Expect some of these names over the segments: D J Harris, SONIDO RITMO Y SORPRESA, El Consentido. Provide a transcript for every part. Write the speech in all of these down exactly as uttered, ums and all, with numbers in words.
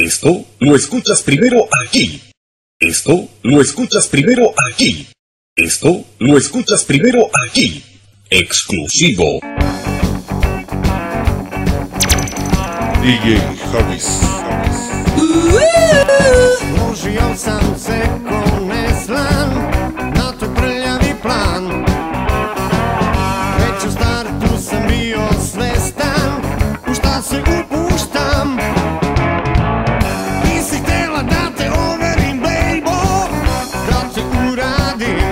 Esto lo escuchas primero aquí. Esto lo escuchas primero aquí. Esto lo escuchas primero aquí. Exclusivo. D J Harris. Użyją sam sekone slan, na to preliavi plan. Veću startu sam bio svestan, u šta se upuštam. Nisi htjela da te overim, bejbo, da te uradim.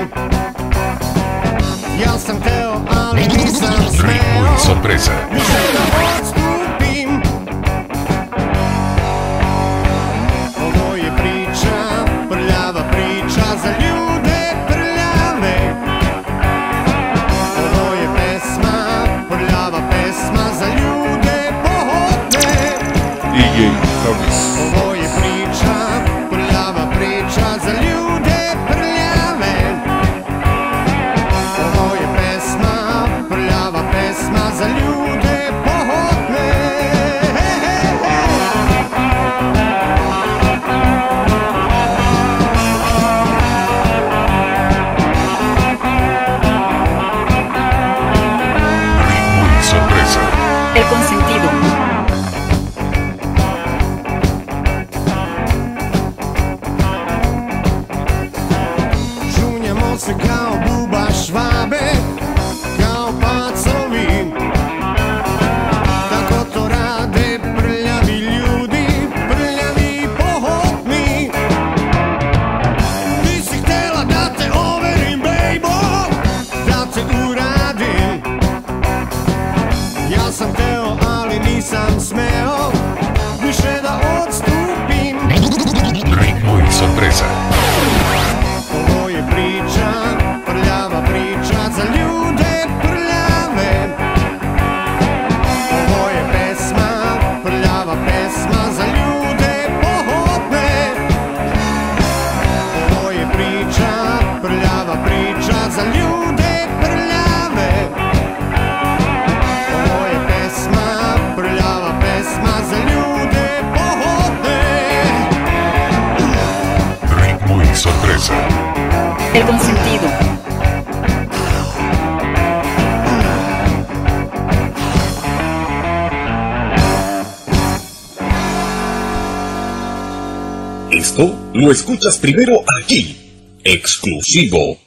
Ja sam teo, ali nisam smeo, više da odstupim. Ovo je priča, prljava priča za ljude prljave. Ovo je pesma, prljava pesma za ljude pohotne. Ovo je priča, prljava priča za ljude prljave. Ovo je pesma, prljava pesma za ljude pohotne. Ritmo y sorpresa. El Consentido. Žunjamo se kao buba švabe, kao pacovi. Tako to rade prljavi ljudi, prljavi pohotni. Nisi htjela da te overim, bejbo, da te uradim. Ja sam teo, ali nisam smeo, više da odstupim. Ritmo y sorpresa. Ovo je priča, prljava priča za ljude prljave. Ovo je pesma, prljava pesma za ljude pohotne. Ovo je priča, prljava priča za ljude prljave. Ovo je pesma, prljava pesma za ljude pohotne. Ritmo y sorpresa. El Consentido. Esto lo escuchas primero aquí. Exclusivo.